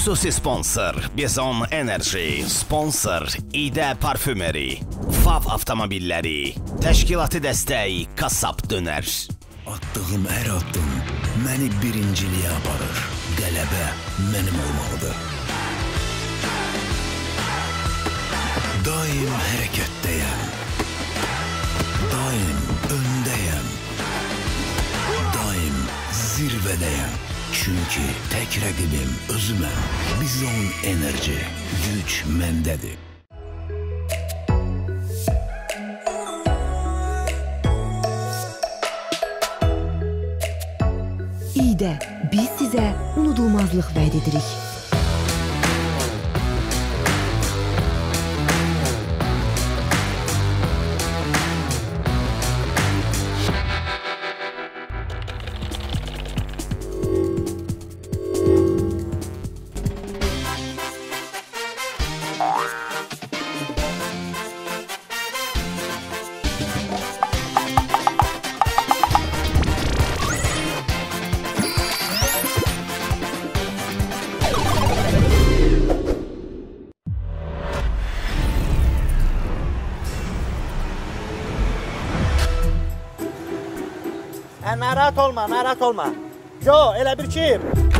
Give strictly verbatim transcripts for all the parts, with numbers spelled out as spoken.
Xüsusi sponsor Bizon Energy, sponsor İda Parfümeri, Fav avtomobilləri, təşkilati dəstəyi Kasap Döner. Attığım hər addım məni birinciliyə aparır. Qələbə mənim olmalıdır. Daim hərəkətdəyəm. Daim öndəyəm. Daim zirvədəyəm. Çünki tək rəqibim özüməm. Bizon Energy, güc məndədir. İyi də biz sizə unudulmazlıq vəd edirik. Narahat olma, narahat olma. Yo, elə bir ki,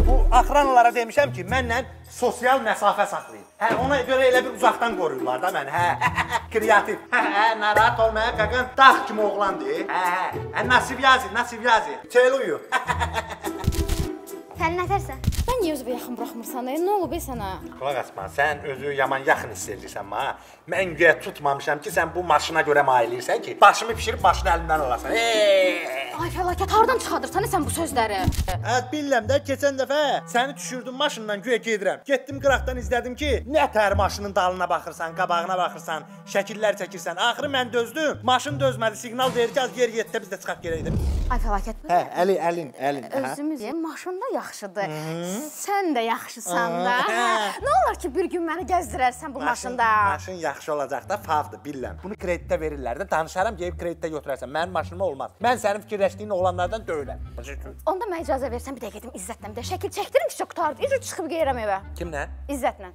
bu axranalara demişəm ki, mənlə sosial məsafə saxlayın. Hə, ona görə elə bir uzaqdan qoruyurlar da məni, hə, hə, hə, hə, kreativ. Hə, hə, narahat olma, hə, fəqən dağ kimi oğlandır. Hə, hə, hə, nasib yazı, nasib yazı. Çeyli uyuyor. Sən nətərsən? Mən niyə özümü yaxın buraxmırsan da, nə olub, ey sənə? Qulaq asma, sən özü yaman yaxın hiss edirsən, ha? Mən güya tutmamışam ki, sən bu maşına görə mailirsən ki, başımı pişirib başını əlimdən alasan. Ay fəlakət, haradan çıxadırsan sən bu sözləri? Əd, biləm də, keçən dəfə səni düşürdüm maşından, güya gedirəm. Getdim qıraqdan izlədim ki, nə tər maşının dalına baxırsan, qabağına baxırsan, şəkillər çəkirsən. Axırı mən dözdüm, maşın dözmədi, siqnal deyir ki, az yer yetdə biz də çıxaq gerəkdir. Ay fəlakət. Hə, əli, əlin, əlin. Özümüzün maşında yaxşıdır, sən də yaxşısan da. Nə olar ki, bir gün məni gəzdirərsən bu maşında? Maşın yaxşı olacaq da, favdır, biləm. Bunu kreditdə verirlər də, danışaram geyib kreditdə götürərsən. Mənim maşınıma olmaz. Mən sənin fikirləşdirəm. Keçdiyini oğlanlardan döyüləm. Onda mən icazə versən, bir də gedim İzzətlə, bir də şəkil çəkdirin ki, çox qutardı. İzr çıxıb qeyrəm evə. Kimlə? İzzətlə.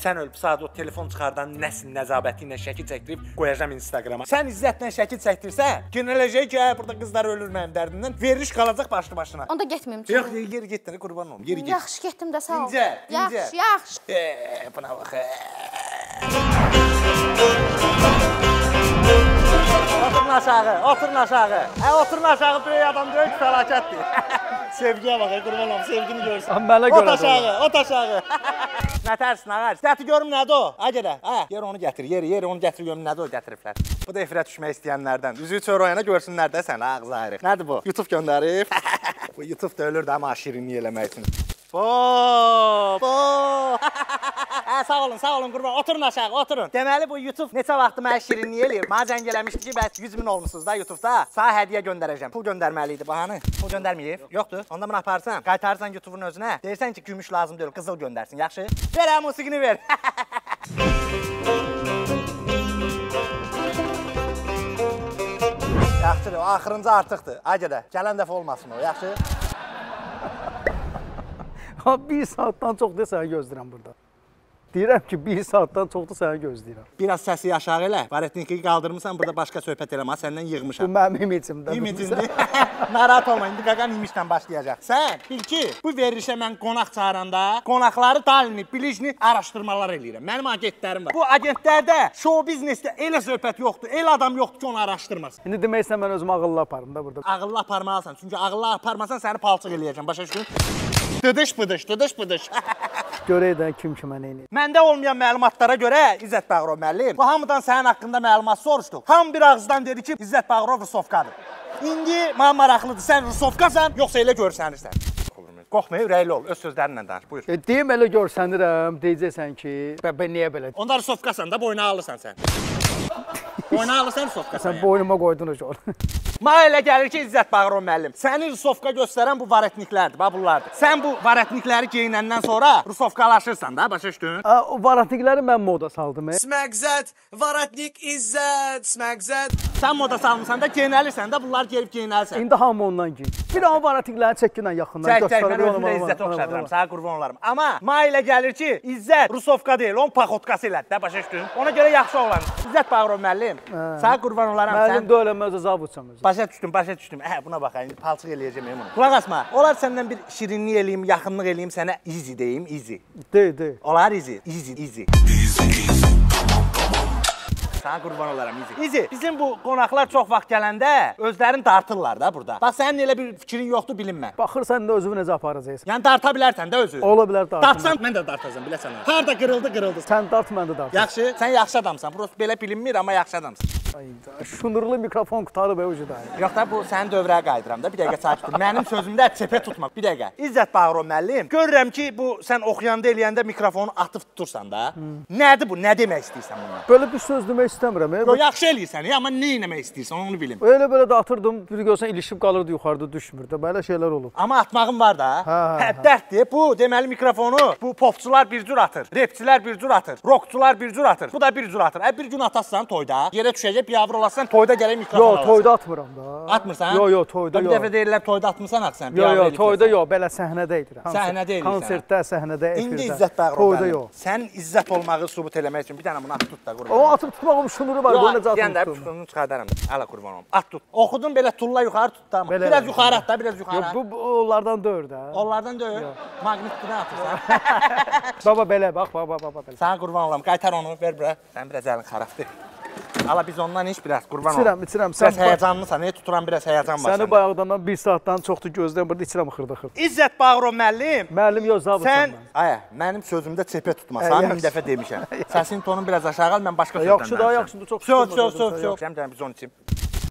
Sən ölüb, sadə o telefon çıxardan nəsin nəzabətli ilə şəkil çəkdirib qoyacam Instagrama. Sən İzzətlə şəkil çəkdirsə, genələcək ki, burada qızlar ölür mənim dərdindən, veriş qalacaq başlı başına. Onda getməyim. Yox, yeri getdəni, qurban olum, yeri get. Yaxşı, getdim də, sağ ol. Yaxşı, yaxşı. Buna bax. Oturun aşağı, oturun aşağı. Ə, oturun aşağı, böyük adam deyil ki, fəlakətdir. Sevgiyə bax, qurban olum, sevgini görürsən. Mənə görədə. Ot aşağı, ot aşağı. Nə tərsin, ağac? Dəti görüm nədir o? Ə, gələ, ə, yer onu gətir, yer, yer onu gətir, görüm nədir o gətiriblər. Bu da efirə düşmək istəyənlərdən. Üzü çör oyana görsünlər də sən, ağız ayrıq. Nədir bu? YouTube göndərib. Bu YouTube da ölür də, amma aşirini eləmək üçün. Booo, booo. Hə, sağ olun, sağ olun qurban, oturun aşağı, oturun. Deməli, bu YouTube neçə vaxtı mənə şirinliyə eləyir? Mənə zəng eləmişdi ki, bəs yüz min olmuşsunuz da YouTube'da. Sağ hədiyə göndərəcəm. Pul göndərməli idi, baxanı. Pul göndərməyib? Yoxdur. Onda bunu aparsan, qaytarsan YouTube'un özünə. Deyirsən ki, gümüş lazım deyil, qızıl göndərsin, yaxşı? Ver, hə, musiqini ver. Yaxşıdır, o axırıncı artıqdır. Ay gələ, gələn dəfə olmasın o, yaxşı? Ha, bir saatdan çox deyə səni gözləyirəm burada. Deyirəm ki, bir saatdan çoxdur səni gözləyirəm. Biraz səsi aşağı elə, barətnikiyi qaldırmısan, burada başqa söhbət eləm, ha, səndən yığmışam. Bu mənim imicimdə. İmicindir. Narahat olma, indi qaqan imişlə başlayacaq. Sən bil ki, bu verilişə mən qonaq çağıranda, qonaqları dalini, bilicini araşdırmalar eləyirəm. Mənim agentlərim var. Bu agentlərdə show biznesdə elə söhbət yoxdur, elə adam yoxdur ki, onu araşdırmasın. İndi deməksən, mən özümü ağıllı aparım da burada. Ağıllı aparmalısan, çünki ağıllı aparmasan səni palçıq eləyəcəm, başa düşün. Dıdış bıdış, dıdış bıdış. Görək də kim ki mənə eləyir. Məndə olmayan məlumatlara görə İzzət Bağırov müəllim, bu hamıdan sənin haqqında məlumat soruşduq. Hamı bir ağızdan dedi ki, İzzət Bağırov rusovkadır. İndi mənim maraqlıdır, sən rusovkasan, yoxsa elə görsənirsən. Qoxmaya ürəkli ol, öz sözlərinlə danış, buyur. Deyim elə görsənirəm, deyəcəksən ki, bə niyə belədir? Onda rusovkasan da boyuna alırsan sən. Boyuna alırsan rusovkasan. Sən boynuma qoydun o ki. Mənə elə gəlir ki, İzzət Bağırov müəllim, səni rusovka göstərən bu varətniklərdir, babullardır. Sən bu varətnikləri geyinəndən sonra rusovkalaşırsan da, başa düşdün? O varətnikləri mən moda saldım. Sməqzət, varətnik İzzət, sməqzət. Sən moda salmısan da geyinəlirsən də, bunlar gelib geyinəlsən. İndi hamı ondan giyin. Bir an var atiklərini çəkinlə yaxından. Çək, çək, mən özümlə İzzət oxşadıram, sana qurban olarım. Amma mənə elə gəlir ki, İzzət rusovka deyil, onun paxotkası ilədir də, başa düşdün. Ona görə yaxşı oğlanım. İzzət Bağırov müəllim, sana qurban olaram. Müəllim də eləməz, əzab uçam özüm. Başa düşdüm, başa düşdüm. Hə, buna bax, indi palçıq eləyəcəm onu. Qulaq asma, olar səndən bir şirinlik eləyim, yaxınlıq eləyim, sənə izi deyim, izi. Dey, dey. Olar izi, izi, izi. Sana qurban olaram, İzi. İzi, bizim bu qonaqlar çox vaxt gələndə özlərini dartırlar da burada. Bax, sənin elə bir fikrin yoxdur, bilinmə. Baxırsan da özümü necə aparacaqsın. Yəni, darta bilərsən də özü. Ola bilər dartın. Dartsan, mən də dartacam, biləsən. Harada qırıldı, qırıldı. Sən dart, mən də dartacam. Yaxşı, sən yaxşı adamsan. Burası belə bilinmir, amma yaxşı adamsan. Şunurlu mikrofon qutarıb o cüda. Yox da, bu sənin dövrəyə qaydıram da, bir dəqiqə sakitdir. Mənim sözümdə çepə tutmaq, bir dəqiqə. İzzət Bağırov müəllim, görürəm ki, bu sən oxuyanda eləyəndə mikrofonu atıb tutursan da, nədir bu, nə demək istəyirsən bununla? Belə bir söz demək istəmirəm. Yaxşı eləyirsən, amma nə eləmək istəyirsən, onu bilim. Elə-belə də atırdım, bir görsən ilişib qalırdı yuxarıda, düşmürdü, belə şeylər olub. Amma atmağım var da, həddətdir. Bu, deməli mikrofonu, bu popçular bir cür atır, repçilər bir cür atır, rockçular bir cür atır, bu da bir cür atır. Bir gün atasın toyda, yerə düşəcək bir yavru olasın, toyda gələk mikrofon alasın. Yo, toyda atmıram da. Atmırsan? Yo, yo, toyda yo. Bir dəfə deyirlər, toyda atmırsan axsan. Yo, yo, toyda yo, belə səhnədə edirəm. Səhnədə edirsən. Konsertdə, səhnədə, efirdə. İndi İzzət Bağırov mənim. Sən İzzət olmağı subut eləmək üçün bir dənə bunu at tut da qurbanım. O, atıb tutmağım şunuru var, bunu necə atıb tutum? Yo, deyən də bunu çıxardaram da, ələ qurbanım. At tut. Oxudun belə tulla yuxarı tut da. Biraz yuxarı at da, biraz yuxarı at. Yo, bu onlardan döyür də. Onlardan döyür. Magnitdən atırsan. Baba belə, bax, baba, baba belə. Sana qurban olam, qaytar onu, ver bura. Sən biraz əlin xarabdır. Ala biz ondan iç biraz, qurban olun. İçirəm, içirəm. Biraz həyəcanlısan, elə tuturam, biraz həyəcan var. Səni bayaqdan bir saatdan çoxdur gözləyəm, burada içirəm xırda-xırda. İzzət Bağırov müəllim. Müəllim yox, zabıtsan mən. Ayə, mənim sözümdə çepə tutmasan, min dəfə demişəm. Səsin tonun biraz aşağı qal, mən başqa sözdən danışam. Yaxşı da, yaxşı da, çox tutulmadan. Söv, söv, söv, söv. Cəmdən biz onu içim.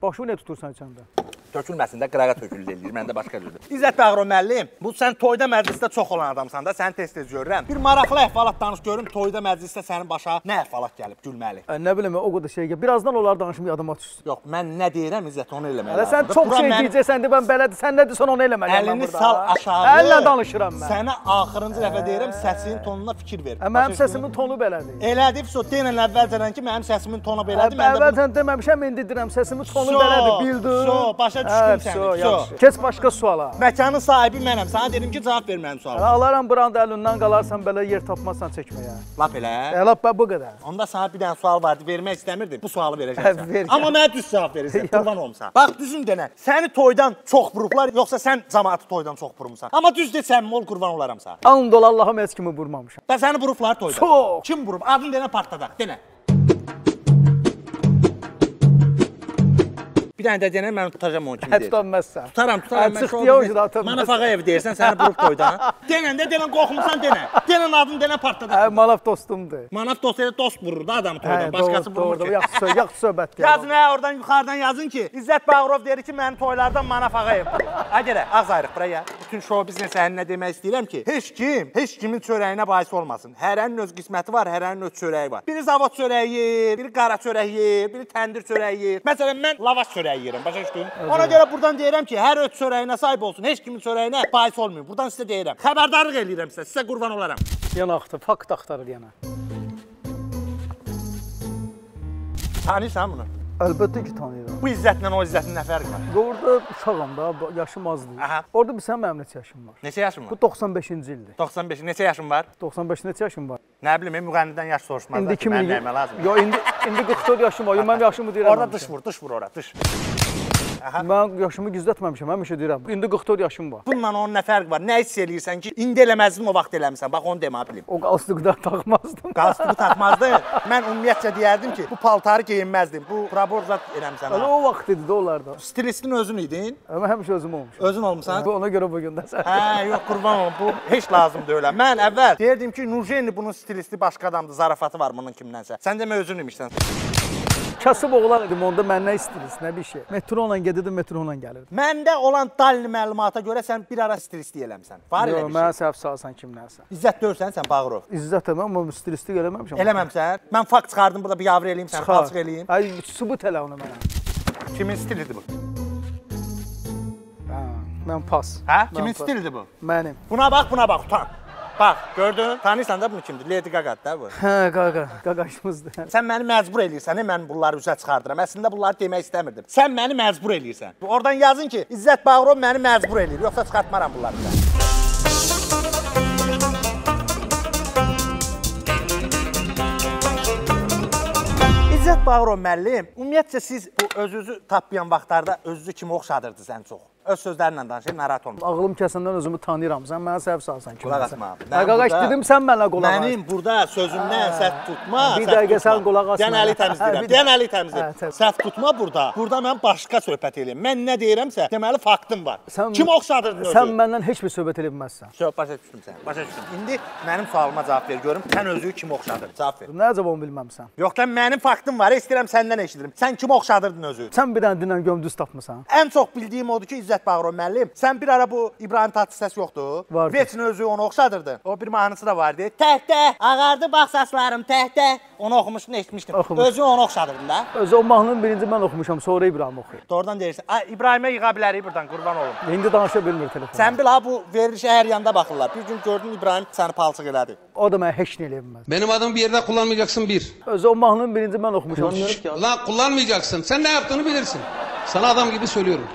Başımı nə tutursan içəndə? Tökülməsin də, qırağa tökülür eləyir, mən də başqa görürəm. İzzət Bağırov müəllim, bu sən toyda məclisdə çox olan adamsan da, səni tez-tez görürəm. Bir maraqlı əhvalat danış görürüm, toyda məclisdə sənin başa nə əhvalat gəlib, gülməli? Nə biləm, o qədər şey gəlib, birazdan onları danışım, yadıma düşsün. Yox, mən nə deyirəm, İzzət, onu eləməli lazımdır. Sən çox şey deyəcəksən, mən belədir, sən nə deyirsən, onu eləməli. Əlini sal aşağı. Əllə danışıram mən. Sənə axırıncı dəfə deyirəm, səsinin tonuna fikir ver. Mənim səsimin tonu belədir. Elədir, o deyən əvvəlcədən ki, mənim səsimin tonu belədir. Əvvəlcədən deməmişəm, indi deyirəm, səsimin tonu belədir, bildin. Keç başqa suala. Məkanın sahibi mənəm, sana dedim ki, cavab ver mənim sualım. Alaram buranda əlündən qalarsan, belə yer tapmazsan çəkməyə. Lap elə? Lap bu qədər. Onda sana bir dənə sual vardı, vermək istəmirdim. Bu sualı verəcəksən. Amma mənə düz cavab verirsən, qurban olmuşsan. Bax, düzün denə, səni toydan çox vurublar, yoxsa sən cəmaatı toydan çox vurmuşsan. Amma düz de, səmimi ol, qurban olaram sana. Alın dola, Allahım, heç kimi vurmamışam. Bə səni vurublar toydan. Çox. Kim vurub? Adın denə partladaq, denə. Bir dənə də deyənəm, mən tutacam onu kimi deyirəm. Hə, tutanməzsən. Tutaram, tutaram, mən şoğum deyirəm. Manaf Ağayev deyirsən, səni burub toydan. Denən də, denən qoxumsan, denən. Denən adını, denən partladan. Hə, Manaf dostumdur. Manaf dost elə dost vurur da adamı toydan, başqası vurur ki. Hə, doğrudur, yaxşı söhbət deyəm. Yazın, hə, oradan yuxarıdan yazın ki, İzzət Bağırov deyir ki, mənim toylardan Manaf Ağayev vurur. Hə, gələ, ağız ayrıq buraya. Bütün şoğu bizlə səninlə demək istəyirəm ki, heç kim, heç kimin çörəyinə bahis olmasın. Hərənin öz qisməti var, hərənin öz çörəyi var. Biri zavod çörəyi yer, biri qara çörəyi yer, biri təndir çörəyi yer. Məsələn, mən lavaş çörəyi yerim, başa düşdün? Ona görə buradan deyirəm ki, hər öz çörəyinə sahib olsun, heç kimin çörəyinə bahis olmayın. Buradan sizə deyirəm, xəbərdarlıq eləyirəm sizə, sizə qurban olaram. Yana axtır, fakt axtarır yana. Tanıyırsan bunu? Əlbəttə ki, tanıyıram. Bu İzzətlə o İzzətin nə fərqi var? Orada uşağım da, yaşım azdır. Orada bir sənin mənim neçə yaşım var? Neçə yaşım var? Bu doxsan beşinci ildir. doxsan beş, neçə yaşım var? doxsan beş, neçə yaşım var? Nə bilmə, müğənnidən yaş soruşmazlar ki, mənim nəyimə lazımdır. İndi qırx dörd yaşım var, mənim yaşımı deyirəm. Orada dış vur, dış vur ora, dış. Mən yaşımı gizlətməmişəm, həmişə deyirəm. İndi qırx dörd yaşım var. Bununla onun nə fərqi var? Nə hiss eləyirsən ki, indi eləməzdin, o vaxt eləmirsən. Bax, onu demə, bilib. O qalstuqdan taxmazdım. Qalstuqu taxmazdın. Mən ümumiyyətcə deyərdim ki, bu paltarı geyinməzdim, bu praborzat eləmsən. Elə o vaxt idi də onlarda. Stilistin özün idin? Həmişə özüm olmuşam. Özün olmuşsan? Ona görə bugün də sən. Hə, yox, qurban olun, bu heç lazımdır öyle. Mən əvvəl deyirdim ki, Nurjeni bunun stilisti başqa adamdır, zarafatı var bunun kimdənsə. Sən demə özün imişsən. Kasıb oğlan edim, onda mən nə istilist, nə bir şey. Metronla gedirdim, metronla gəlirdim. Məndə olan dalli məlumata görə sən bir ara istilistlik eləmsən. Var elə bir şey. Yox, mənə səhv salsan kimlərsən. İzzət dörsən, sən Bağırov. İzzət əməm, amma istilistlik eləməmişəm. Eləməmsən. Mən fakt çıxardım, burada bir yavru eləyim, sən palçıq eləyim. Ay, sübut elə onu mənə. Kimin stilidir bu? Mən pas. Hə? Kimin stilidir bu? Mənim. Buna bax, buna bax, utan. Bax, gördün? Tanıyırsan da bunu kimdir? Lady Gaga'dır da bu. Hə, Gaga, Gagaşımızdır. Sən məni məcbur eləyirsən, mən bunları üzə çıxardıram. Əslində bunları demək istəmirdim. Sən məni məcbur eləyirsən. Oradan yazın ki, İzzət Bağırov məni məcbur eləyir, yoxsa çıxartmaram bunları üzə. İzzət Bağırov müəllim, ümumiyyətcə siz bu özünüzü tapmayan vaxtlarda özünüzü kimi oxşadırdınız ən çox? Öz sözlərlə danışayım, narahat olmuşum. Ağlım kəsəndən özümü tanıyıram, sən mənə səhv salsan ki. Qulaq asma. Qaqaş dedim, sən mənə qulaq as. Mənim burada sözümdən səhv tutma, səhv tutma. Bir dəqiqə sən qulaq asma. Deyən əli təmizləyirəm, deyən əli təmizləyirəm. Səhv tutma burada. Burada mən başqa söhbət eləyəm. Mən nə deyirəmsə, deməli faktım var. Kim oxşadırdın özü? Sən məndən heç bir söhbət eləməzsən. Söhbət başa düşdüm səni, başa düşdüm. İndi mənim sualıma cavab ver, görüm, sən özü kim oxşadırdın? Cavab ver. Nə cavab onu bilməmsən. Yox da mənim faktım var, istəyirəm səndən eşidirim. Sən kim oxşadırdın özü? Sən bir dənə dinən gömdüz tapmısan. Ən çox bildiyim odur ki, İzzət Bağırov müəllim, sən bir ara bu İbrahim Tatlıses yoxdur, veçin özü onu oxşadırdın. O bir mahnısı da vardı. Təhdə, ağardı bax saçlarım, təhdə. Onu oxumuşdun, eşitmişdim. Özün onu oxşadırdın da. Özü o mahnının birinci mən oxumuşam, sonra İbrahim oxuyur. Doğrudan deyirsən, İbrahimə yığa bilərik buradan, qurban olun. İndi danışa bilmir telefonu. Sən bil ha, bu verilişə hər yanda baxırlar. Bir gün gördün İbrahim səni palçıq elədi. O da mənə heç nə eləyə bilməz. Mənim adımı bir yerdə kullanmayacaksın bir. Özü o mahnının birinci mən oxumuşam. Lan kullanmayacaksın, sən nə yaptığını bilirsin. Sana adam gibi söylüyorum.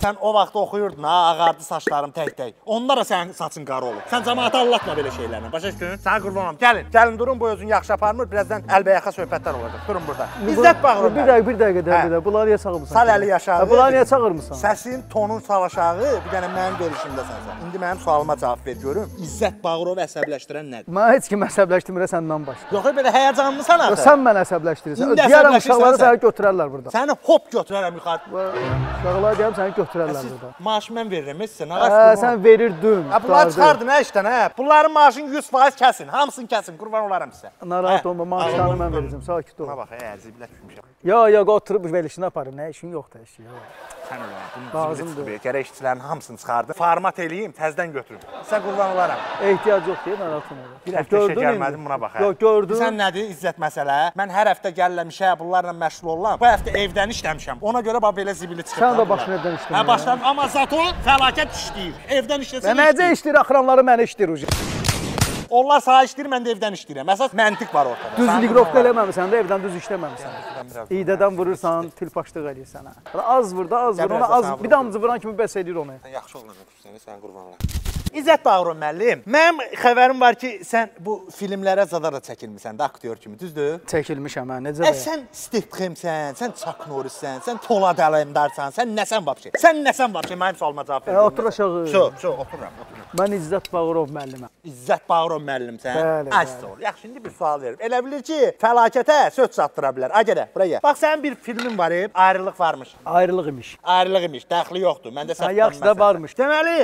Sən o vaxt oxuyurdun, ha, ağardı saçlarım tək-tək. Onda da sənin saçın qara olub. Sən cəmaata anlatma belə şeylərlə. Başa düşdün? Səni qurbanam. Gəlin, gəlin durun, bu özün yaxşı aparmır. Birazdan əlbəyaxa söhbətlər olacaq. Durun burada. İzzət Bağırov. Bir dəqiqə, bir dəqiqə, dəqiqə. Bunları niyə çağırmısan? Sal əli yaşağı. Bunları niyə çağırmısan? Səsin, tonun sal aşağı, bir dənə mənim verişimdəsən sən. İndi mənim sualıma cavab ver görüm. İzzət Bağırovu əsəbləşdirən nədir? Mən heç kim əsəbləşdirmirə səndən başqa. Yox, belə həyəcanlısan axı. Sən məni əsəbləşdirirsən. Digər uşaqları səni götürərlər burdan. Səni hop götürərəm yuxarı. Uşaqlara deyəm səni götürərlər. Maaşı mən verirəm, etsin, ağaç. Sən verirdin. Bunları çıxardın, hə işdən, hə. Bunların maaşını yüz faiz kəsin, hamısını kəsin, qurban olaram sizə. Narahat olma, maaşlarını mən verəcəm, sakit ol. Buna bax, hə, ziblə tutmuşam. Yo, yo, oturub verilişini aparır, nə işin yoxdur, heç yox. Sən öyle, bunu ziblə tutmuyur, gərək işçilərin hamısını çıxardın. Format eləyim, təzdən götürüm. Sizə qurban olaram. Ehtiyac yox deyə, narahat olma. Bir həftə işə gəlmədim, buna bax, hə. Yox, gördün. Sən nədir, İzzət məsələ? Mən hər həftə gəlləmişə, bunlarla məşğul olam. Bu həftə evdən işləmişəm. Ona görə belə zibili çıxırtlar. Hə, başladım. Amma zat o fəlakət işləyir. Evdən işləsin, işləyir. Mənəcə işləyir, axıranları mənə işləyir uca. Onlar sağa işləyir, mən də evdən işləyirəm. Əsas məntiq var ortada. Düz liqrofda eləməmişsən də, evdən düz işləməmişsən. İydədən vurursan, tilpaşlıq eləyirsən. Az vur da, az vur. Bir damcı vuran kimi bəs eləyir onu. Sən yaxşı olacaq, sən qurbanlar. İzzət Bağırov müəllim, mənim xəbərim var ki, sən bu filmlərə zadar da çəkilmişsən də, aktor kimi, düzdür? Çəkilmişəm, hə, necə bəyə? Sən Steve Krimsən, sən Chuck Norrissən, sən Polad Əlimdarsan, sən nəsən vabşey? Sən nəsən vabşey? Mənim sualıma cavab verin. Otur aşağı. Çox, çox, oturam, oturam. Mən İzzət Bağırov müəlliməm. İzzət Bağırov müəllimsən? Bəli, bəli. Əsr ol. Yaxşı, indi bir sual verim. Elə bilir ki, fəlakətə söz çatdıra bilər. A, gələ, buraya. Bax, sənin bir filmin var, ayrılıq varmış. Ayrılıq imiş. Ayrılıq imiş, dəxli yoxdur. Məndə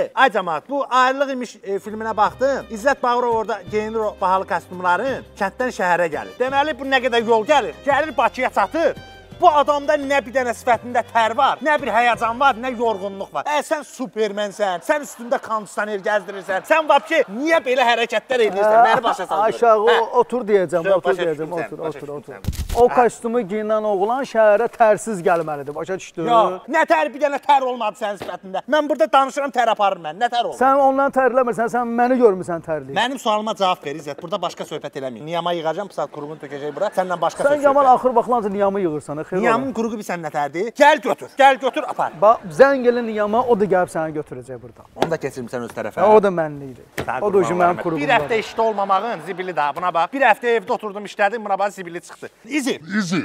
səb imiş filminə baxdım, İzzət Bağırov orada geyinir o bahalı kostyumların, kənddən şəhərə gəlir. Deməli, bu nə qədər yol gəlir? Gəlir Bakıya çatır. Bu adamda nə bir dənə sifətində tər var, nə bir həyəcan var, nə yorğunluq var. Ə, sən supermensən, sən üstündə kondisioner gəzdirirsən, sən vab ki, niyə belə hərəkətlər edirsən, məni başa saldırır. Aşağı, otur deyəcəm, otur deyəcəm, otur, otur, otur. O kostyumu giyinən oğlan şəhərə tərsiz gəlməlidir, başa düşdün? Yox, nə tər, bir dənə tər olmadı sənin sifətində. Mən burada danışıram, tər aparır məni, nə tər olur? Sən ondan tərləmirsən, sən məni görmürsən tərliyik. Mənim sualıma cavab ver, İzzət, burada başqa söhbət eləməyim. Niyama yığacam, pisat qurğunu tökəcək bura, səndən başqa söhbət. Sən yaman axır baxılanca niyama yığırsan. Niyamın quruğu bir sən nətərdir? Gəl götür, gəl götür, apar. Zəng elin niyama, o da gəlib sənə götürəcək buradan. Onu da keçirmişsən öz tərəfə. O da mənliydi. O da ucu mənim quruğumdan. Bir həftə işdə olmamağın zibili daha, buna bax. Bir həftə evdə oturdum, işlədim, buna bax zibili çıxdı. İzi. İzi.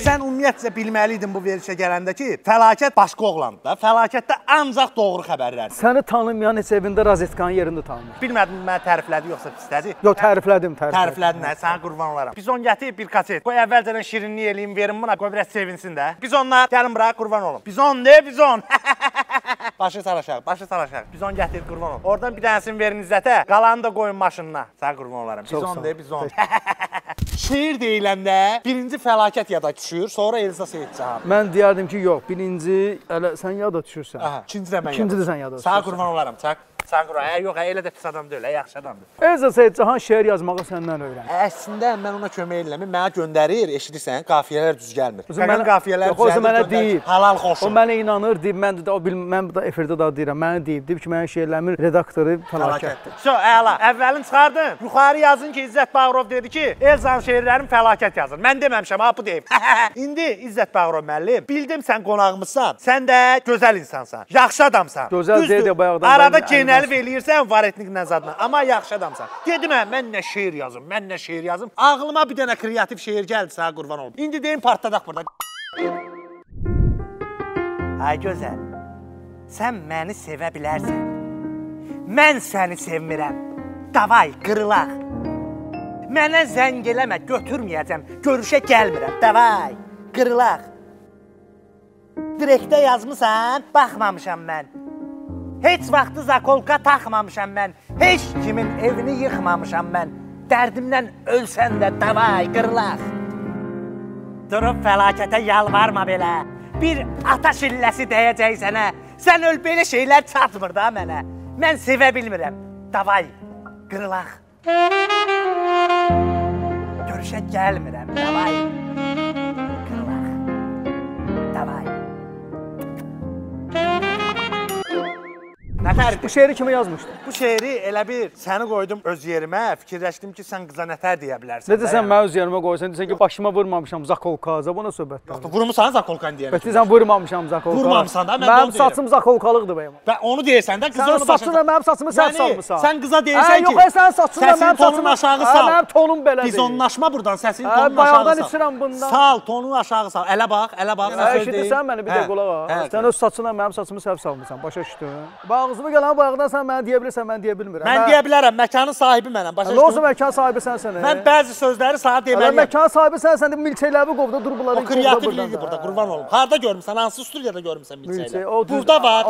Sən ümumiyyətcə bilməliydin bu verişə gələndə ki, fəlakət başqa oğlandı, fəlakətdə ancaq doğru xəbərlərdir. Səni tanımayan heç evində razetkanın yerində tanımır. Bilmədim, mənə təriflədi yoxsa pislədi? Yox, təriflədim, təriflədim. Təriflədin, hə, sənə qurban olaram. Bizon gəti, bir kaset. Qoy əvvəlcədən şirinliyi eləyim, verin buna, qoy biraz sevinsin də. Bizonlar, gəlin bura, qurban olun. Bizon, ne bizon? Başı salaşaq, başı salaşaq. Bizon gətir, qurban olun. Oradan bir dənəsini verin İzzətə, qalanı da qoyun maşınına. Sənə qurban olaram. Bizon de, bizon. Şeir deyiləndə birinci fəlakət yada düşür, sonra Elza Seyidcahab. Mən deyərdim ki, yox, birinci sən yada düşürsən. İkinci də mən yada düşürsən. İkinci də sən yada düşürsən. Sağ qurban olaram, çək. Sağır, hə, yox, hə, elə də pis adam deyil, hə, yaxşı adamdır. Elza Seyidcahan şeir yazmağı səndən öyrənir. Əslində mən ona kömək eləmir, mənə göndərir, eşidirsən, qafiyələr düz gəlmir. Qafiyələr düzəldir, göndərir, halal xoşum. O mənə inanır, deyib, mən də efirdə daha deyirəm, mənə deyib, deyib ki, mənə şeirləmin redaktoru fəlakətdir. So, əla, əvvəlin çıxardın, yuxarı yazın ki, İzzət Bağırov dedi ki, Elzanın şeirlərin fəlakət yazın. Mən deməmişəm, hapı deyib. İndi İzzət Bağırov müəllim, bildim sən qonağımızsan, sən də gözəl insansan, yaxşı adamsan. Gözəl deyə deyə bayaqdan. Arada genəlif eləyirsən, var etnik nəzadına, amma yaxşı adamsan. Dedim hə, mən nə şeir yazım, mən nə şeir yazım. Ağlıma bir dənə kreativ şeir gəldi, sağa qurban olum. İndi deyin, partladaq burada. Ay gözəl, sən məni sevə bilərsən. Mən səni sevmirəm. Davay, qırılaq. Mənə zəng eləmə, götürməyəcəm, görüşə gəlmirəm. Davay, qırılaq. Direktə yazmışsan, baxmamışam mən. Heç vaxtı zakolka taxmamışam mən. Heç kimin evini yıxmamışam mən. Dərdimdən ölsən də davay, qırılaq. Durub fəlakətə yalvarma belə. Bir ata şilləsi dəyəcək sənə. Sən öl, belə şeylər çatmır da mənə. Mən sevə bilmirəm. Davay, qırılaq. Görüşə gəlmirəm. Davay, qırılaq. Davay. Bu şeiri kimi yazmışdı? Bu şeiri elə bir səni qoydum öz yerimə, fikirləşdim ki, sən qıza nətər deyə bilərsən. Necə sən mən öz yerimə qoysan, deyirsən ki, başıma vurmamışam zakolka, zabona söhbətdə. Yoxdur, vurmuşsan zakolkanı deyəmək. Bəti sən vurmamışam zakolka. Vurmamışsan da, mən də onu deyirəm. Mənim saçım zakolkalıqdır bəyəm. Onu deyirsən də, qız onu başa... Sənin saçınla mənim saçımı sən salmışsan. Yəni, sən qıza deyirsən ki... Yox, sənin saçınla mənim saçımı... Sənin tonun Ağzımı gələn bayaqdan sən mənə deyə bilirsən, mən deyə bilmirəm. Mən deyə bilərəm, məkanın sahibi mənəm. Nə olsun, məkan sahibi sənsən. Mən bəzi sözləri sana deməliyəm. Məkan sahibi sənsən, milçəkləvi qovda dur, bunları qovda burdan. O kreativliyidir burada, qurban olum. Harada görmüsən, hansı studiyada görmüsən milçəklə? Burada var,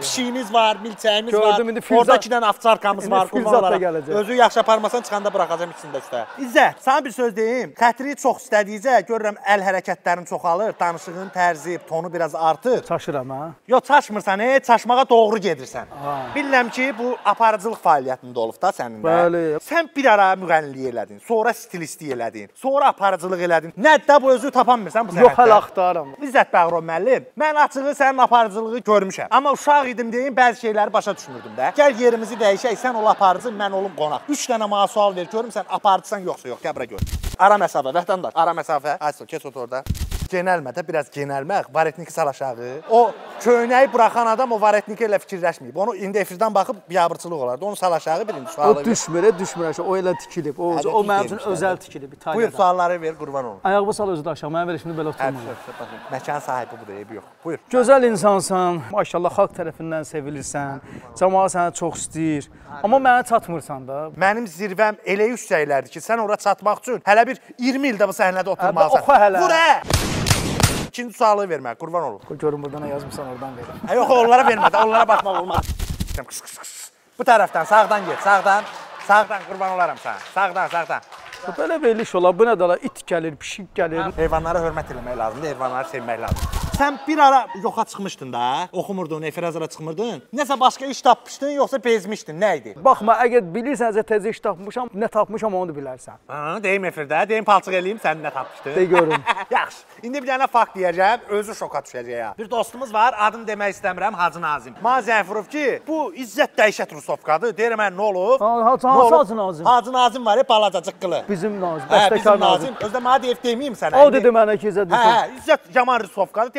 pişiyimiz var, milçəyimiz var, orada ikidən avçarkamız var, qurban olaraq. Özü yaxşı aparmasan, çıxanda bıraxacam içində üstə. İzzət, sana bir söz deyim, xətri çox istədiyicə görürəm əl hərəkətlərin çoxalır, danışığın tərzi, tonu biraz artır. Çaşıram, ha? Yox, çaşmırsan, çaşmağa doğru gedir. Bilirəm ki, bu aparıcılıq fəaliyyətində olub da sənin də. Sən bir ara müğənnilik elədin, sonra stilistiyi elədin, sonra aparıcılıq elədin. Nədə bu özü tapanmırsan bu sənətdə? Yox, hələ axtarım. İzzət Bağırov müəllim, mən açığı sənin aparıcılığı görmüşəm. Amma uşaq idim deyim, bəzi şeyləri başa düşmürdüm də. Gəl yerimizi dəyişək, sən ol aparıcı, mən olum qonaq. Üç dənə mənə sual ver, görüm sən aparıcısan yoxsa yox, qəbrə gör. Ara məsafə, vətəndaş, ara məsafə. Ayso, keç ot orada. Genəlmədə biraz genəlmək, varetniki sal aşağı. O köynəyi bıraxan adam o varetniki ilə fikirləşməyib. Onu indi efirdən baxıb biabırçılıq olardı. Onu sal aşağı birinci sualı ver. O düşmürə, düşmürə aşağı. O elə tikilib. O mənim üçün özəl tikilib. Buyur, sualları ver, qurban olun. Ayaqba sal özü də aşağı. Mənə verək, şimdi belə oturmayın. Məkan sahibi budur, eybi yox. Buyur. Gözəl insansan, maşallah xalq tərəfindən sevilirsən, cəmaat səni çox istəyir. Amma mənə çatmırsan da. Mənim zirvəm elə yüksəklərdir ki, sən ora çatmaq üçün hələ bir iyirmi ildə bu səhnədə oturmalısan. İkinci sualı vermək, qurban olun. Görün, burada nə yazmışsan, oradan verəm. Yox, onlara vermədən, onlara baxmaq olmaz. Bu tərəfdən, sağdan get, sağdan. Sağdan, qurban olaram sana. Sağdan, sağdan. Belə veriliş olar, bu nədə olar, it gəlir, pişik gəlir. Heyvanlara hörmət eləmək lazımdır, heyvanları sevmək lazımdır. Sən bir ara yoxa çıxmışdın da, oxumurdun, efirazlara çıxmırdın. Nəsə başqa iş tapmışdın, yoxsa bezmişdin, nə idi? Baxma, əgər bilirsənsə təzə iş tapmışam, nə tapmışam onu da bilərsən. Deyim efirdə, deyim palçıq eləyim, sən nə tapmışdın? Dey görüm. Yaxşı, indi bir dənə fakt deyəcəm, özü şoka düşəcək. Bir dostumuz var, adını demək istəmirəm, Hacı Nazim. Mazəfurov ki, bu İzzət dəhşət rusovkadır, deyirəm mən nə olub? Hacı Nazim. Hacı Nazim var, balacacıq qılı. Bizim Nazim. Özdə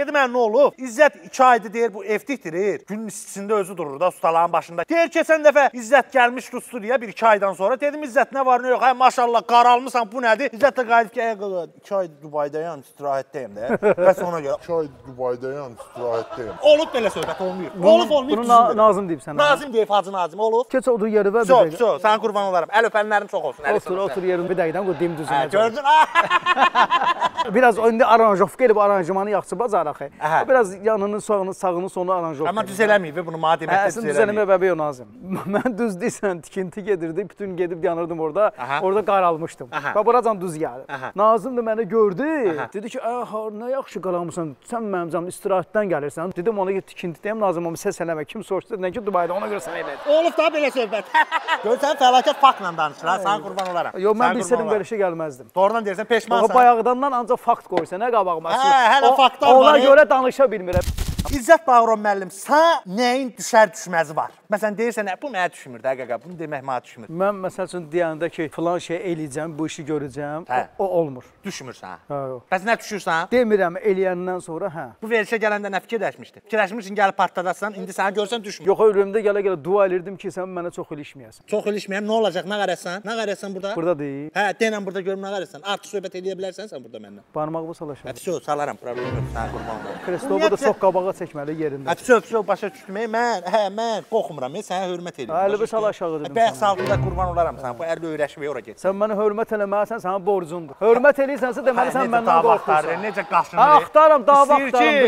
dedim, hə, nə olub? İzzət iki aydır deyir, bu evdikdirir. Günün istisində özü durur da, ustalağın başında. Deyir, keçən dəfə İzzət gəlmiş Rusturiyaya bir iki aydan sonra. Dedim, İzzət nə var, nə yox, hə, maşallah, qaralmışsan, bu nədir? İzzət də qayıdıb ki, əyə, iki aydır Dubaydayam, istirahətdəyim də. Bəs ona görə, iki aydır Dubaydayam, istirahətdəyim. Olub belə söhbət, olmayıb. Olub, olmayıb. Bunu Nazim deyib sənə. Nazim deyib, Hacı Nazim, olub. Keç, odur yeri və bir dəqiqə. Sənə qurban olaram, əl öpənlərin çox olsun. Otur, otur yerin bir dəqiqdən, qoy, dim düzünə. Gördün, aaa! Biraz öndə aranjofka edib aranjmanı yaxşı bacaraq. axı. O biraz yanını, sağını, sağını, sonu aranjör. Amma düz eləmiyib bunu mənə demək istəyirəm. Əslində düz eləmə bəbəy lazım. Mən düz deyirsən tikinti gedirdi, bütün gedib yanırdım orada. Aha. Orada qaralmışdım. Və buracan düz gəldi. Nazim də məni gördü. Aha. Dedi ki, "Aha, nə yaxşı qaramısan. Sən mənim canım istirahətdən gəlirsən." Dedim ona ki, "Tikinti deyim Nazim, amma səs eləmə. Kim soruşdu? Nə ki Dubayda ona görə sən elədi." Olub da belə söhbət. Görsən fəlakət faktla danışırlar, sənə qurban olaram. Yox, mən bilsəydim belə şey gəlməzdim. Doğrudan deyirsən, peşmansan. O bayağıdandan ancaq fakt qoysa nə qabağıma. Hələ faktlar var. Ona görə danışa bilmirəm. İzzət Bağırov müəllim, sağ nəyin düşər düşməzi var? Məsələn, deyirsən, bu mənə düşmür, dəqiqə, bunu demək mənə düşmür. Mən, məsəl üçün, deyəndə ki, filan şey eləyəcəm, bu işi görəcəm, o olmur. Düşmürsən, hə? Bəs nə düşürsən? Demirəm, eləyəndən sonra, hə. Bu verişə gələndə nə fikirləşmişdi? Fikirləşmişsin, gəlib partladasın, indi sənə görsən düşmür. Yox, ölümdə gələ-gələ dua elirdim ki, sən mənə çox ilişməyəsən. Çox ilişməyəm, nə olacaq, nə qarəsən? Nə qarəsən burada? Burada deyil. Hə, denəm burada görüm, nə qarəsən? Artıq söhbət eləyə bilərsən sən burada mənimlə. Barmağımı salaşam. Əfso, salaram, problem yox, sənə qurban olam. Krestovu da çox qabağa çəkməli yerində. Əfso, başa düşmə, mən, hə, mən qoxmuram, sənə hörmət edirəm. Əlbəttə sal aşağı dedim. Bəs sağlıqda qurban olaram sənə. Bu ərlə öyrəşməyə ora get. Sən mənə hörmət eləməlisən, sənin borcundur. Hörmət eləyirsənsə deməli sən məndən qorxursan. Necə qaşınır? Axtarım, dava axtarım.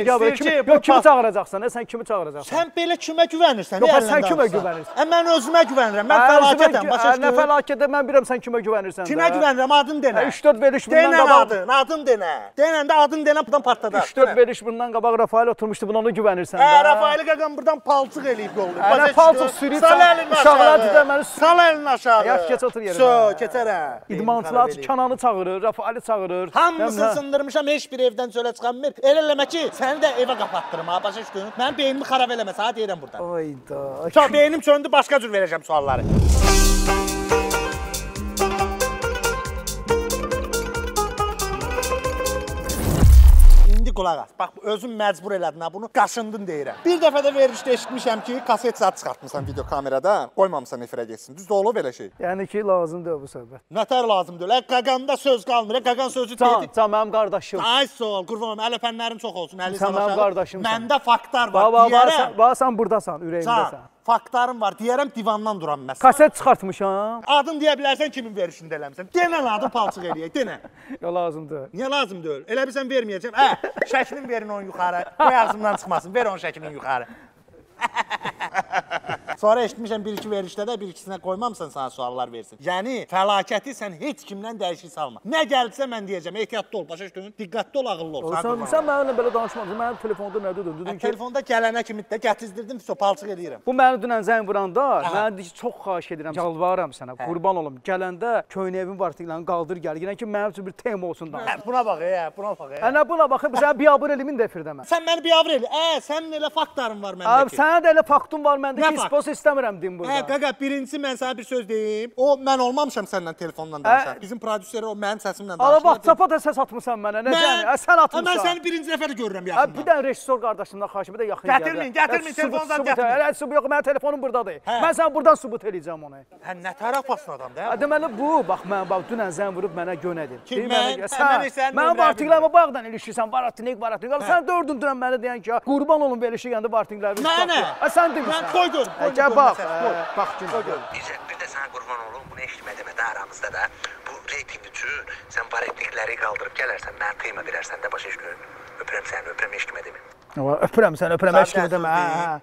Kimi çağıracaqsan? Sən kimi çağıracaqsan? Sən belə kimə güvənirsən? Yox, sən kimə güvənirsən? Mən özümə güvənirəm. Mən fəlakətəm. Nə fəlakətə mən bilirəm sən kimə güvənirsən? Kimə güvənirəm? Adın denə. üç dörd veriş bundan qabaq. Adın denə. Denəndə adın denə burdan partladar. üç dörd veriş bundan qabaq Rafa Ali oturmuşdu. Buna onu güvənirsən? Hə, Rafa Ali qaqam burdan palçıq eləyib yollayıb. Palçıq sürüb, uşaqlar dedəməni sal əlini aşağı. Yaxşı, keç otur yerinə. Sö, keçərəm. İdmançılar Kənanı çağırır, Rafa Ali çağırır. Hamısını sındırmışam, heç bir evdən çölə çıxanmır. El eləmə ki, səni də evə qapatdırım, ha, başa düşdün? Mənim beynimi xarab eləmə, sənə deyirəm burdan. Ayda. Çox, beynim söndü, başqa cür verəcəm sualları. Qulaq as. Bax, özüm məcbur elədin ha bunu, qaşındın deyirəm. Bir dəfə də verişdə eşitmişəm ki, kaset saat çıxartmışsan video kameradan, qoymamısan efirə geçsin. Düz də olub elə şey. Yəni ki, lazım deyil bu söhbət. Nətər lazım deyil? Qaqanda söz qalmır, qaqan sözü deyil. Sən mənim qardaşım. Ay sol, qurban olum, əl öpənlərim çox olsun. Sən mənim qardaşımsan. Məndə faktlar var, deyərəm. Bax, sən buradasan, ürəyimdəsən. Faktlarım var, deyərəm divandan duram məsələn. Kaset çıxartmışam. Adın deyə bilərsən kimin verişində eləmişsən. Denə adı palçıq eləyək, denə. Ya lazımdır. Niyə lazımdır? Elə bir sən verməyəcəm. Hə, şəklin verin onu yuxarı. Qoy ağzımdan çıxmasın, ver onun şəklini yuxarı. Sonra eşitmişəm bir-iki verişdə də bir-ikisinə qoymamsan sana suallar versin. Yəni, fəlakəti sən heç kimdən dəyişik salma. Nə gəldisə mən deyəcəm, ehtiyatlı ol, başa düşdün, diqqətli ol, ağıllı ol. Sən mənimlə belə danışmamışsın, mənim telefonda nə dedin? Telefonda gələnə kimi də gətizdirdim, palçıq edirəm. Bu mənə dünən zəng vuranda, mənə deyir ki, çox xahiş edirəm, yalvarıram sənə, qurban olum. Gələndə köynəyevin vartıqlarını qaldır gəl, gələn ki, mənim üçün bir tema olsun da. Buna bax, buna bax. Hə, buna baxıb, sən biyabır elimin də efirdəmə. Sən məni biyabır el, ə, sənin elə faktlarım var məndəki. Sənə də elə faktun var məndə ki, ispoz istəmirəm deyim burada. Hə, qaqa, birincisi mən sənə bir söz deyim. O, mən olmamışam sənlə telefonla danışan. Bizim prodüseri o, mənim səsimlə danışan. Ala, WhatsApp-a da səs atmışsan mənə, nə cəni? Sən atmışsan. Mən səni birinci nəfəri görürəm yaxından. Bir dənə rejissor qardaşımdan xaşımı da yaxın gəlirəm. Gətirmin, gətirmin, telefondan gətirmin. Yox, mənim telefonum buradadır. Mən sənə buradan subut eləyəcəm onu. Hə, nə tərəfasın adam, deyəm? Deməli, bu, bax, mən dünən zəng vurub mənə gönədir. Kim mən? Sən demişsən. Mən qoy görüm. Gəl bax. Bax ki, qoy görüm. İzzət, bir də sənə qurban olum, bunu eşitmə demə də aramızda da. Bu reyting üçün sən baretlikləri qaldırıb gələrsən, mənə qıyma verərsən də başa iş görürüm. Öpürəm səni, öpürəm eşitmə demə. Öpürəm səni, öpürəm eşitmə demə.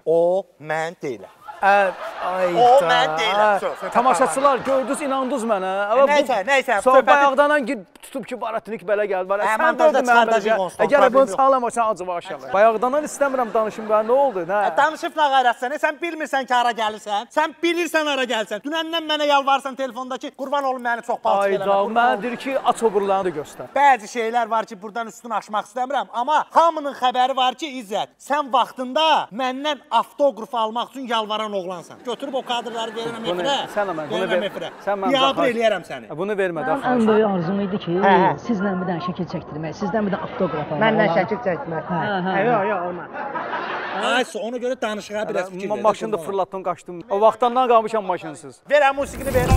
O, mən deyiləm. O, mən deyiləm. Tamaşaçılar, gördünüz, inandınız mənə. Nəysə, nəysə. Sonra bayaqdanan tutub ki, baretlik belə gəldi. Sən dördün mənə belə. Gələ bunu sağlama, sən acı başlayalım. Bayaqdanan istəmirəm danışım və nə oldu? Danışıb nə qayrətsənə, sən bilmirsən ki, hara gəlirsən. Sən bilirsən, hara gəlirsən. Dünəndən mənə yalvarsan telefondakı, qurban olun məni çox palçıq eləmə. Ayda, məndir ki, aç oburlarını da göstər. Bəzi şeylər var ki, buradan üstün aşmaq istəmirəm. Amma hamının xəbəri var ki, İzzət, sən vaxtında məndən avtoqraf almaq üçün yalvaran oğlansan. Götürüb o kadrları verirəm efirə, verirəm efirə. Biyabır eləyərəm səni. Bunu vermə, daxil. Mənim ən böyük arzum idi ki, sizlə bir dənə şəkil çəkdirmək, sizdən bir dənə avtoqraf almaq. Mənlə şəkil çəkdirmək. Yox, yox, olmaz. Aysa, ona görə danışığa biraz fikir verir. Maşını da fırlatdım, qaçdım. O vaxtdan qalmışam maşınsız. Ver, musiqini ver.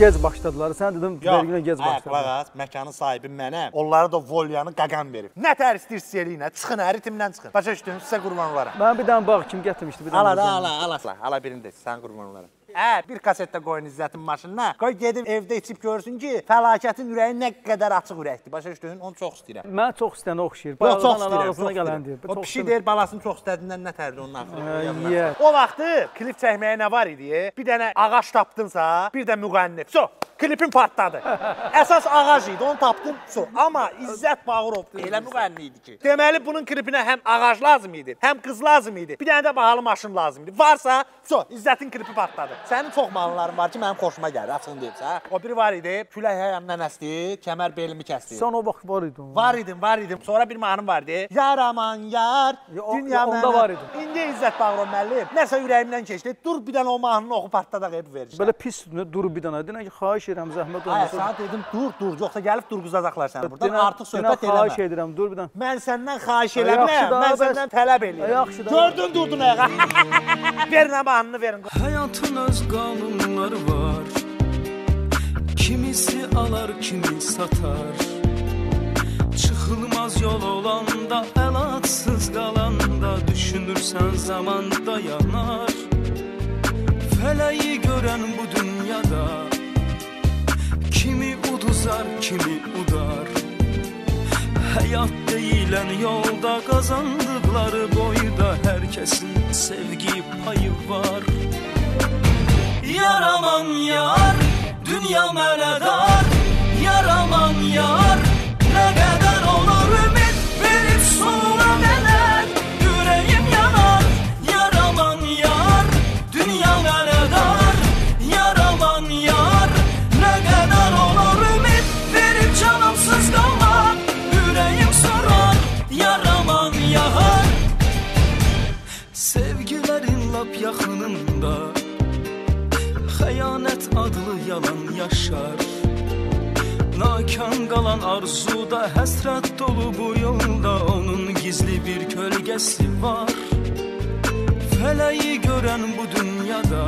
Gec başladılar, sən dedim, verginə gec başladılar. Ayaqlaq az, məkanın sahibi mənə, onlara da volyanı qaqan verib. Nə təristdirsiz eləyinə, çıxın, əritimdən çıxın. Başa düşdüm, sizə qurban olaram. Mən bir dənə bax, kim gətirmişdi? Ala, ala, ala, ala birini deyil, sən qurban olaram. Hə, bir kaset də qoyun İzzətin maşınına. Qoy gedib evdə içib görsün ki, fəlakətin ürəyi nə qədər açıq ürəkdir. Başa düşdün? Onu çox istəyirəm. Mən çox istəyənə oxşayır. Bağlıdan ana ağzına gələn deyir. O pişik deyir, balasını çox istədiyindən nə tərdi onun axırı. O vaxtı klip çəkməyə nə var idi? Bir dənə ağac tapdınsa, bir də müğənnib. So, klipin partladı. Əsas ağac idi, onu tapdım. So, amma İzzət Bağırov elə müğənni idi ki. Deməli bunun klipinə həm ağac lazım idi, həm qız lazım idi. Bir dənə də bahalı maşın lazım idi. Varsa, so, İzzətin klipi partladı. Sənin çox malıların var ki, mənim xoşuma gəlir, açığını deyibsə. O biri var idi, külək həyəmdən əsdi, kəmər belimi kəsdi. Sən o vaxt var idin. Var idim, var idim. Sonra bir mahnım var idi. Yaraman yar, dünya mənə. Onda var idim. İndi İzzət Bağırov müəllim, nəsə ürəyimdən keçdi, dur bir dənə o mahnını oxu partladaq evi verir. Belə pis dur bir dənə, deyinə ki, xaiş edirəm, zəhmət olmasın. Hayır, sana dedim, dur, dur, yoxsa gəlib durquzacaqlar səni buradan, artıq söhbət eləmə. Xaiş edirəm, dur bir dənə. Mən səndən xaiş eləməyəm, mən səndən tələb eləyəm. Gördün, durdun ayağa. Verin əmə anını verin. Həyatın öz qanunları var. Kimisi alar, kimi satar. Çıxılmaz yol olanda, el atsız qalanda, düşünürsən zamanda yanar. Fələyi görən bu dünyada, kimi uduzar, kimi udar. Həyat deyilən yolda, qazandıqları boyda, herkesin sevgi payı var. Yaraman yar, dünya mənə dar. Yaraman yar, nə qədər olur ümid verib sonuna dənər. Yüreğim yanar, yaraman yar, dünya mənə dar. Yaraman yar, nə qədər olur ümid verib canımsız qalmaq. Yüreğim sorar, yaraman yar. Sevgilərin lap yaxınında xəyanət adlı yalan yaşar. Nakan qalan arzuda, həsrət dolu bu yolda, onun gizli bir kölgəsi var. Fələyi görən bu dünyada,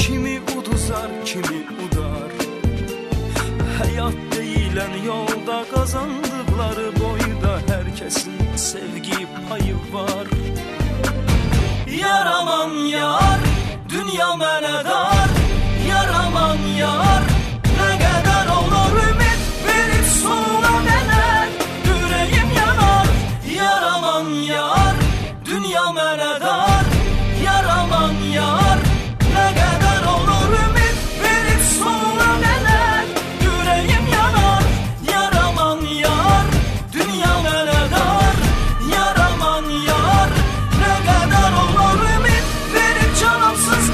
kimi uduzar, kimi udar. Həyat deyilən yolda, qazandıqları boyda, herkesin sevgi payı var. Yaraman yar, dünya mənə dar, yaraman yar, nə qədər olur ümid verib sonuna dənər. Ürəyim yanar, yaraman yar, dünya mənə dar, yaraman yar, nə qədər olur ümid verib sonuna dənər. Ürəyim yanar, yaraman yar, dünya mənə dar, yaraman yar, nə qədər olur ümid verib canımsız.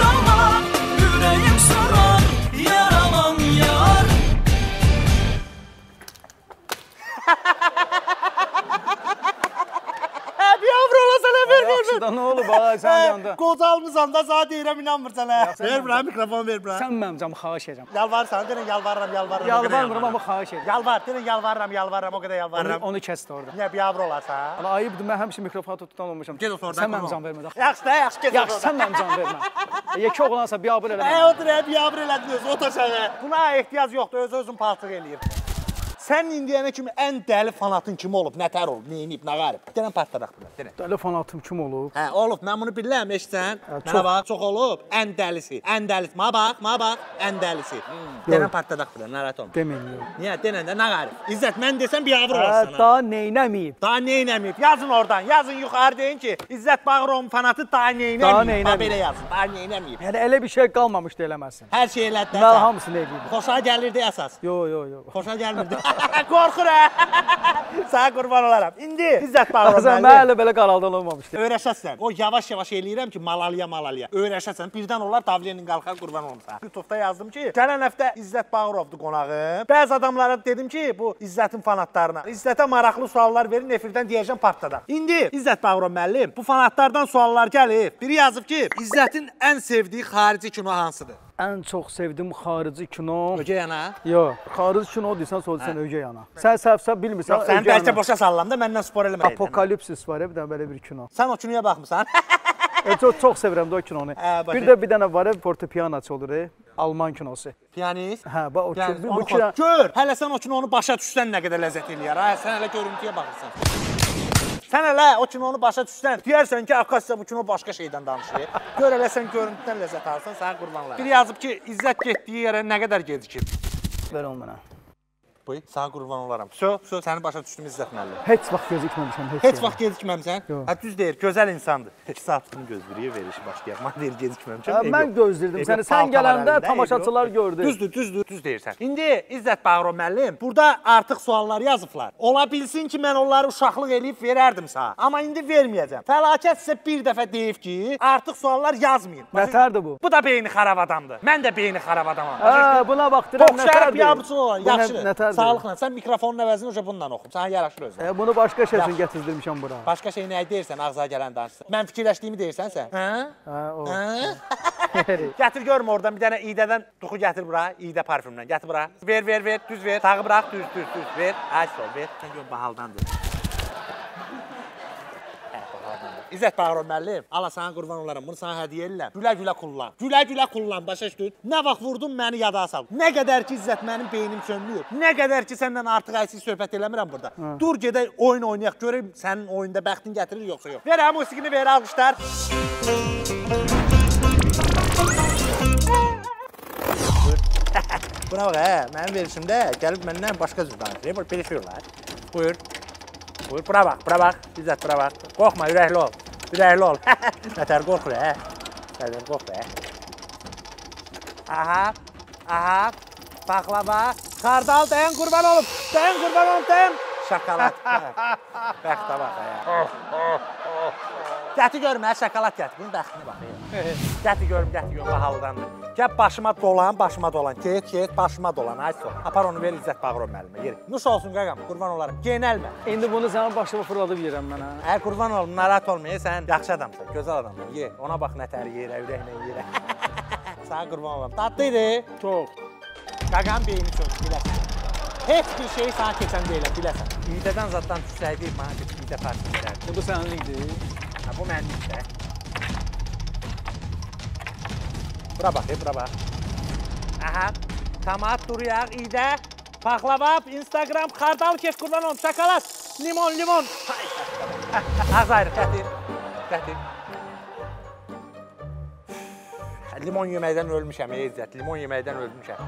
Ne olub ha, sən yanda? Qocalmısan da, sana deyirəm, inanmırsan ha. Ver bura, mikrofonu ver bura. Sən mənim canım, xahiş edirəm. Yalvarırsan, deyirəm, yalvarıram, yalvarıram. Yalvarıram, amma xahiş edirəm. Yalvar, deyirəm, yalvarıram, yalvarıram, o qədər yalvarıram. Onu kəsdi orada. Niyə, bir avro olarsan? Hala, ayıbdır, mən həmişə mikrofonu tutudan olmuşam. Gez olsun oradan, qurma. Sən mənim canım vermə. Yaxşı da, yaxşı, gez olsun. Sən mənim canım vermə. Yeki oğlansa, bir abir eləmə. Ə, odur, bir abir elədiniz, otur sənə. Buna ehtiyac yoxdur, öz-özün paltıq eləyir. Sən indiyənə kimi ən dəli fanatın kimi olub, nətər olub, neyinib, nə qarib? Gələn partladaq bilər. Dəli fanatım kimi olub? Hə, olub, mən bunu biləm, eşitsən. Mənə bax, çox olub, ən dəlisi, ən dəlisi. Ma bax, ma bax, ən dəlisi. Gələn partladaq bilər, nərət olun. Deməyin yox. Niyə, denən də, nə qarib? İzzət, mən desəm, bir avro olsana. Daha neynəmiyib? Daha neynəmiyib. Yazın oradan, yazın yuxarı deyin ki, İzzət Bağırovun fanatı daha neynəmiyib. Qorxur hə? Sənə qurban olaram. İndi İzzət Bağırov müəllim. Məhəllə belə qaraldan olmamışdı. Öyrəşəsən. O yavaş-yavaş eləyirəm ki, malalıya-malalıya. Öyrəşəsən, birdən onlar davlenin qalxan qurban olmuşsa. YouTube'da yazdım ki, gələn həftə İzzət Bağırovdur qonağım. Bəzi adamlara dedim ki, bu İzzətin fanatlarına. İzzətə maraqlı suallar verin, efirdən deyəcəm partladaq. İndi İzzət Bağırov müəllim, bu fanatlardan suallar gəlib. Biri yazıb ki, İzzətin ən sevdiyi xarici kino hansıdır? Ən çox sevdim xarici kino... Ögəyana? Yox, xarici kino deyirsən, sözsən Ögəyana. Sən səhv-səhv bilmirsən Ögəyana. Sən bəlkə boşa sallam da, məndən spor eləməyəydin. Apokalipsis var, bir dənə belə bir kino. Sən o kinoya baxmısan? Çox sevirəm də o kinonu. Bir də bir dənə var, fortepiyanaçı olur, Alman kinosu. Piyanist? Hə, onu xoş. Gör, hələ sən o kinonu başa düşsən nə qədər ləzzət eləyər, sən hələ görüntüyə baxırsan. Sən elə o kinonu başa düşsən, deyərsən ki, Akasiya bu kino başqa şeydən danışır. Gör elə sən görüntüdən ləzzət alırsan, sənə qurbanlar. Biri yazıb ki, İzzət getdiyi yerə nə qədər gecikir? Ver onu mənə. Buyur, sənə qurban olaram. Söv, söv, səni başa düşdüm İzzət müəllim. Heç vaxt gecikməmişəm, heç. Heç vaxt gecikməmişəm? Yox. Hə, düz deyir, gözəl insandır. İki saat tutun gözləyir, veriş başlayaq. Mən deyir, gecikməmişəm. Mən gözləyirdim səni, sən gələndə tamaşaçılar gördü. Düzdür, düzdür, düz deyirsən. İndi İzzət Bağırov müəllim, burada artıq suallar yazıblar. Ola bilsin ki, mən onları uşaqlıq eləyib verərdim sana. Amma indi verməyəcəm. Fəlakət sizə bir dəfə deyib ki, artıq suallar yazmayın. Nətərdir bu? Bu da beyni xarab adamdır. Mən də beyni xarab adamam. Sağlıqla, sən mikrofonun əvəzini uca bununla oxum, sənə yaraşır özünə. Bunu başqa şeyini gətirdirmişəm bura. Başqa şey nəyə deyirsən, ağzına gələn danışsan? Mən fikirləşdiyimi deyirsən sən? Hə? Hə, o. Gətir görmə oradan, bir dənə İdədən duxu gətir bura, İda parfümlə, gətir bura. Ver, ver, ver, düz ver, tağı bıraq, düz, düz, düz, ver, əsr ol, ver. Sən gör, bahaldandır. İzzət Bağırov müəllim, Allah sənə qurban olaram, bunu sənə hədiyə eləyəm. Gülə-gülə kullan, gülə-gülə kullan, başa düşdün. Nə vaxt vurdun, məni yada sal. Nə qədər ki, İzzət, mənim beynim sönmür. Nə qədər ki, səndən artıq əksik söhbət eləmirəm burada. Dur, gedək, oyun oynayaq, görək, sənin oyunda bəxtin gətirir, yoxsa yox. Ver, hə, musiqini ver, alqışlar. Buna bax, hə, mənim verişimdə gəlib məndən başqa cür danışır, birişiyorlar. Buyur. Buyur, bura bax, bura bax, İzzət, bura bax. Qorxma, ürəkli ol, ürəkli ol. Nətər qorxur, hə? Nətər qorxur, hə? Aha, aha, baklava, kardal, dayan qurban olum, dayan qurban olum, dayan. Şokolad, bəxtə bax, hə? Gəti görmə, hə, şokolad gəti, bunun bəxtini bax. Gəti görmə, gəti görmə, bahalıdandır. Gəb başıma dolan, başıma dolan, get, get, başıma dolan, ay sol. Apar onu ver İzzət Bağırov müəllimə, yeri. Nuş olsun qaqam, qurban olarım, genəlmə. İndi bunu sənin başıma fırladıb yerəm mənə. Ə, qurban olum, narahat olma, sən yaxşı adamsan, gözəl adamsan, ye. Ona bax nətəri yerə, ürəklə yerə. Sənə qurban olam. Tatlıydı. Çox. Qaqam beyni çox, biləsən. Heç bir şey sənə keçən deyiləm, biləsən. İdədən zaddan düşsəydi, mənə bir İda Parfümeri. Bu səninlikdir. Bu mənimdir. Bura bax, bura bax. Aha, tamat, duruyaq, idə, paxlavab, Instagram, xardal, kef, qurban olum, şokolad, limon, limon. Az ayrıq, gətir, gətir. Limon yeməkdən ölmüşəm, ey İzzət, limon yeməkdən ölmüşəm.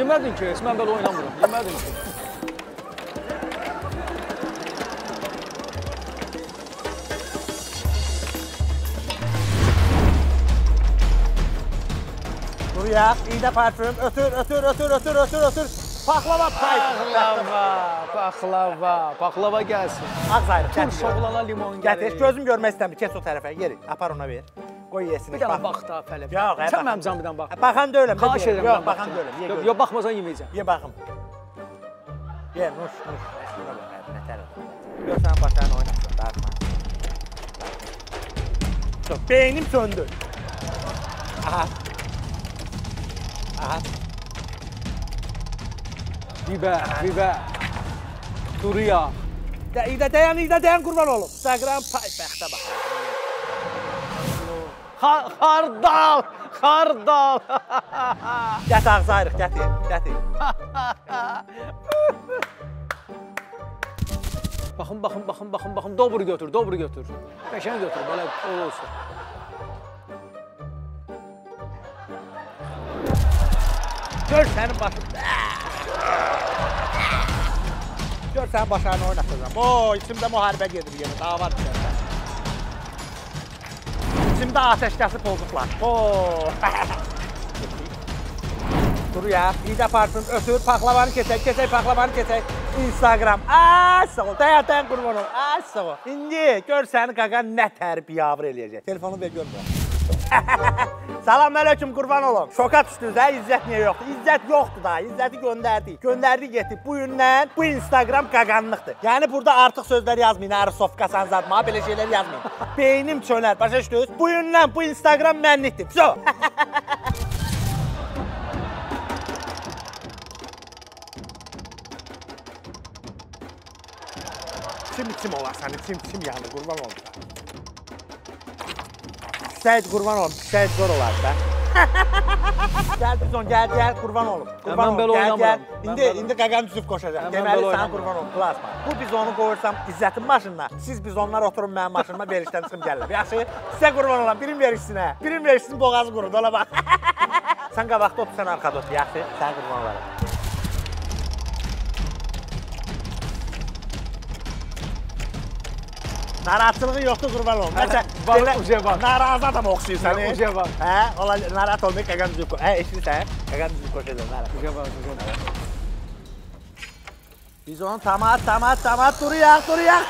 Yemədin ki, mən belə oynamıram, yemədin ki. Duruyaq, İda parfüm, ötür, ötür, ötür, ötür, ötür, ötür. Paxlava, paxlava, paxlava, paxlava gəlsin. Ağz ayrıq, gətir. Turşoqlana limon gəlir. Gətir, gözüm görmək istəmir, keç o tərəfə, yeri, apar ona ver. Qoy yesin, bax. Bir dana bax da, fələm. Yox, sən mənim canlıdan bax. Baxan da öləm, xahiş edirəm, yox, baxan da öləm. Yox, baxmazan yeməyəcəm. Ye, baxım. Ye, nuş, nuş, buna bax, nətər edəm. Görsən, baxan oynasın, dağıtma. Beynim söndü. Aha. Aha. Bibə, bibə. Duruya. İdə dayan, İdə dayan, qurban olum. Instagram, pay, bəxtə bax. Xardal, xardal. Gət ağzı ayrıq, gətir, gətir. Baxın, baxın, baxın, baxın, baxın. Dobru götür, dobru götür. Qəşən götür, belə olsun. Gör sənin başını... Gör sənin başlarını oynatacam. Ooo, içimdə müharibə gedir yenə, dava var içərisən. İçimdə ateşkəsi pozduqlar. Ooo... Duruyaq, İda parfüm, ötür, paxlavanı keçək, keçək, paxlavanı keçək. Instagram, aç sağol, dayan, dayan qurban ol, aç sağol. İndi gör sənin qaqa nə tərbiyavr eləyəcək. Telefonu ver, görmürəm. Salam aleyküm, qurban olum. Şoka düşdünüz, hə? İzzət niyə yoxdur? İzzət yoxdur daha, İzzəti göndərdik. Göndərdik, getdik. Bu gündən bu Instagram qaqanlıqdır. Yəni, burada artıq sözlər yazmayın, ərosofka, sanzadma, belə şeylər yazmayın. Beynim çönər, başa düşdünüz? Bu gündən bu Instagram mənlikdir. Vso! Çim-çim olasan, çim-çim yandı, qurban olum. Səyid qurban olum, səyid zor olarsa. Gel Bizon, gel gel, kurban olum. Kurban olum, gel oynamadım. Gel. İndi, indi Qagan Yusuf koşacaq. Deməli, sənə kurban olum, plasma. Bu Bizonu qoyursam İzzətin maşınına, siz Bizonlar oturun mənim maşınıma, verişdən çıxım gəlirlər. Yaxşı, sizə kurban olan birim verişsinə, birim verişsin boğazı qurud, ola bax. Sən qabaqda otur, sən arxada otur, yaxşı, sənə kurban olarım. Narahatlığın yoxdur, qurban olun. Narazı adam oxşuyur səni. Hə, ola narahat olmayın, Qagan Düzük koş. Hə, eşitsən, Qagan Düzük koş edir, narahat. Bizon, tamat, tamat, tamat, duruyaq, duruyaq.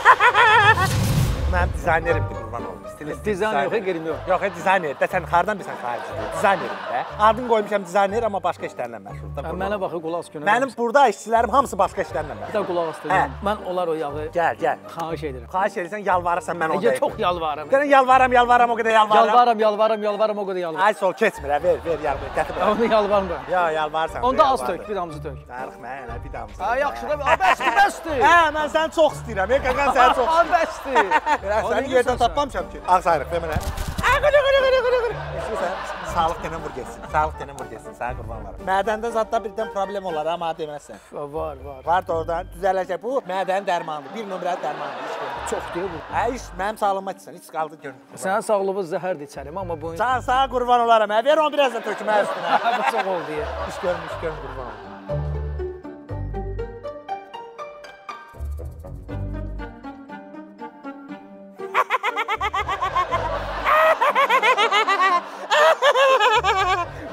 Mən dizaynerim ki, qurban olun. Dizayner yox, qerim yox. Yox, dizayner də, sən xardan bilsən xarici. Dizaynerim də. Adını qoymuşam dizayner, amma başqa işlərlə məşğul. Mənə baxı, qulaq üstünə. Mənim burada işçilərim hamısı başqa işlərlə məşğul. Bir də qulaq üstünəm. Mən onlar o yağı xahiş edirəm. Xahiş edirsən, yalvarırsan, mən onda yapayım. Çox yalvarım. Gələn yalvarım, yalvarım, o qədər yalvarım. Yalvarım, yalvarım, yalvarım, o qədər yalvarım. Ay, sol keçmir, ver, ver, yalvarım, gətirəm. Onu yalvarmıram. Ya, yalvarırsan. Onda az tök, bir damcı tök. Darıxma, elə bir damcı. Ay, yaxşı da, bəsdir, bəsdir. Hə, mən səni çox istəyirəm. Qalan səni çox. Ay, bəsdir. Səni yerdən tapmamışam ki. Ağsayrıq, demə nə? Ay, qırı, qırı, qırı, qırı, qırı. İşləsən, sağlıq dənəm vur geçsin, sağlıq dənəm vur geçsin, sənə qurbanlarım. Mədəndə zatda birdən problem olar, amma deməzsən. Var, var. Var da oradan, düzələcək bu, mədənin dərmanıdır, bir nömrəli dərmanıdır, iş görür. Çox deyil bu. Hə, iş, mənim sağlığıma içsən, iç qaldı görür. Sənə sağlığı zəhərdir içərim, amma bu... Sağ, sağa qurban olaram, hə, ver onu biraz da tökmə üstünə. Bu çox oldu ya. İş görür, iş görür, qurban olur.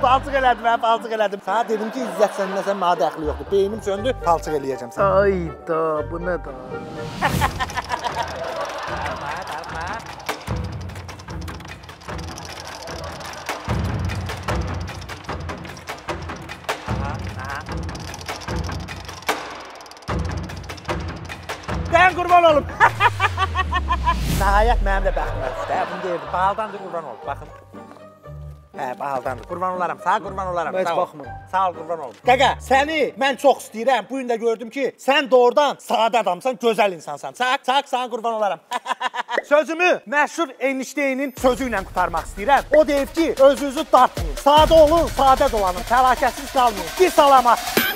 Palçıq elədim, hə, palçıq elədim. Sənə dedim ki, İzzət səninlə sən mənə dəxli yoxdur. Beynim söndü, palçıq eləyəcəm sənə. Ayda, bu nə da? Darma, darma. Dən qurban olum. Nəhayət mənim də bəxtim əlifdə, bunu deyirdim. Bahaldan da qurban olub, baxın. Hə, bahaldandır. Qurban olaram, sağ qurban olaram. Məc baxmıram. Sağ ol, qurban olum. Qaqa, səni mən çox istəyirəm. Bu gün də gördüm ki, sən doğrudan sadə adamsan, gözəl insansan. Çaq, çaq, sənə qurban olaram. Sözümü məşhur Einstein'in sözü ilə qutarmaq istəyirəm. O deyib ki, özünüzü dartmayın. Sadə olun, sadə dolanın. Fəlakətsiz qalmayın. Bir salamat.